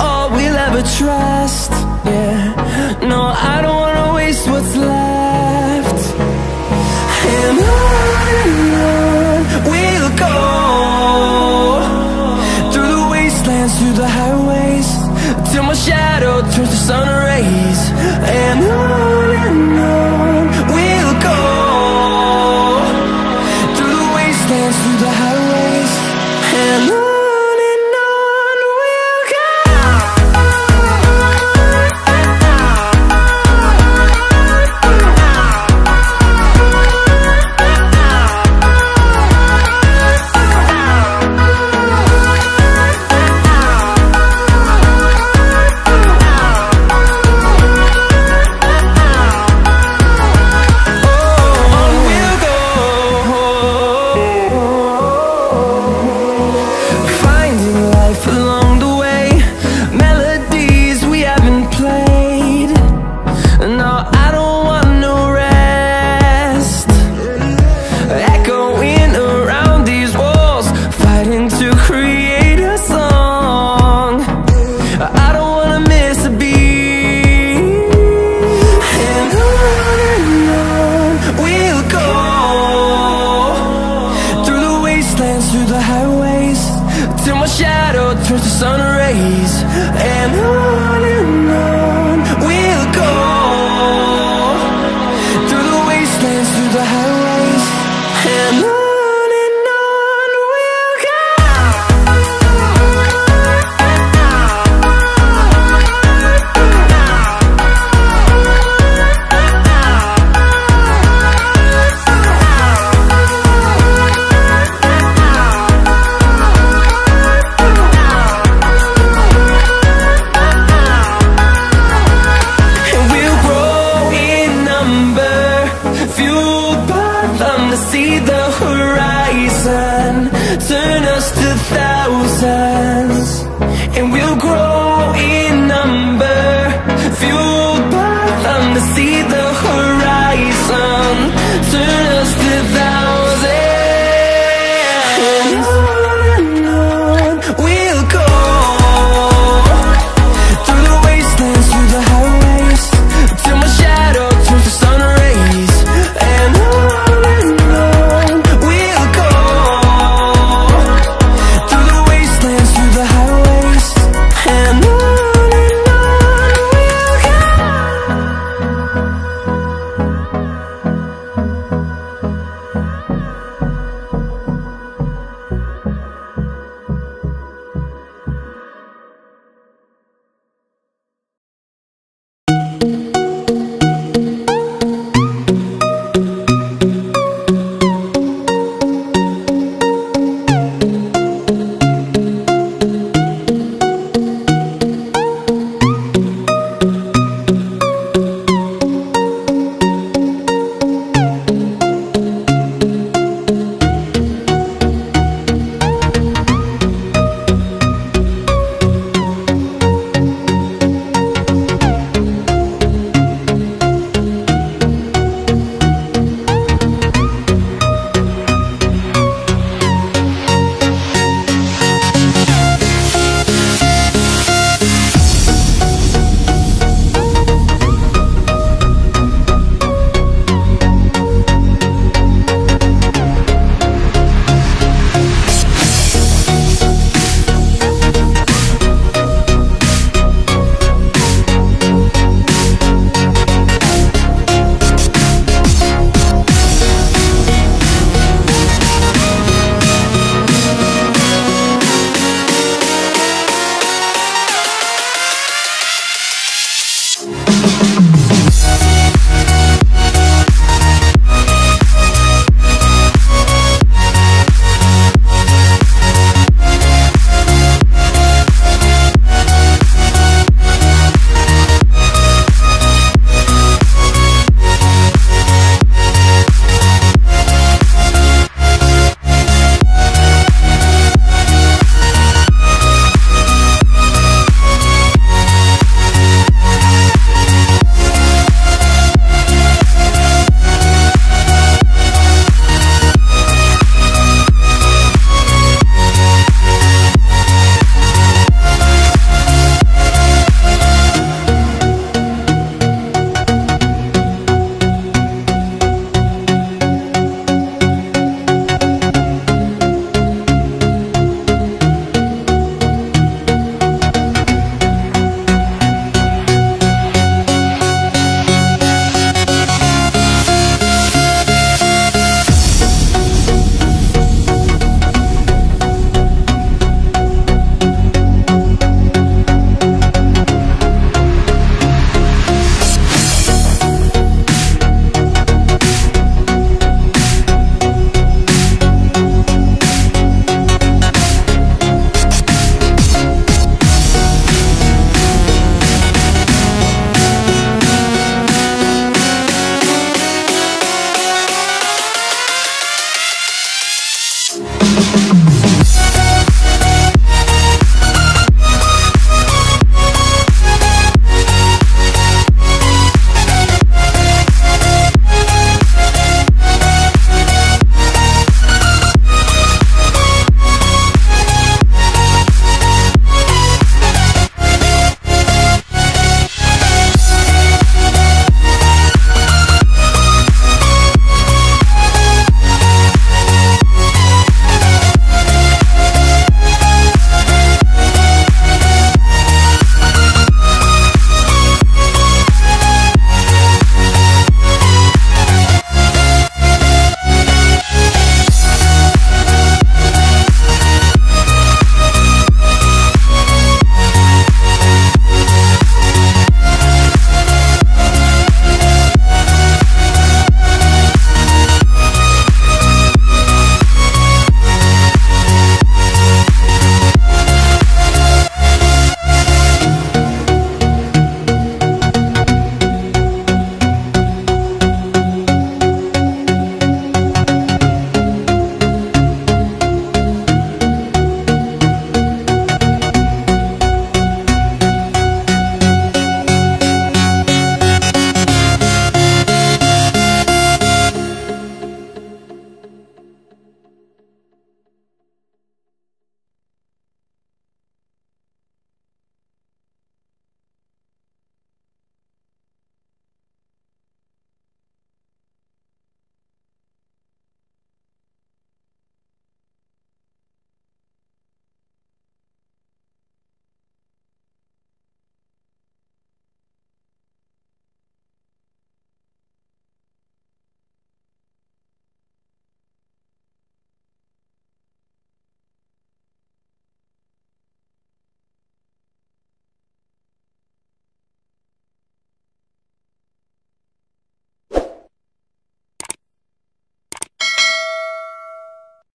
all we'll ever trust. Yeah, no, I don't wanna waste what's left. And on we'll go, through the wastelands, through the highways, till my shadow turns to sun rays. And on we'll go, through the wastelands, through the highways, and on. days and on and on.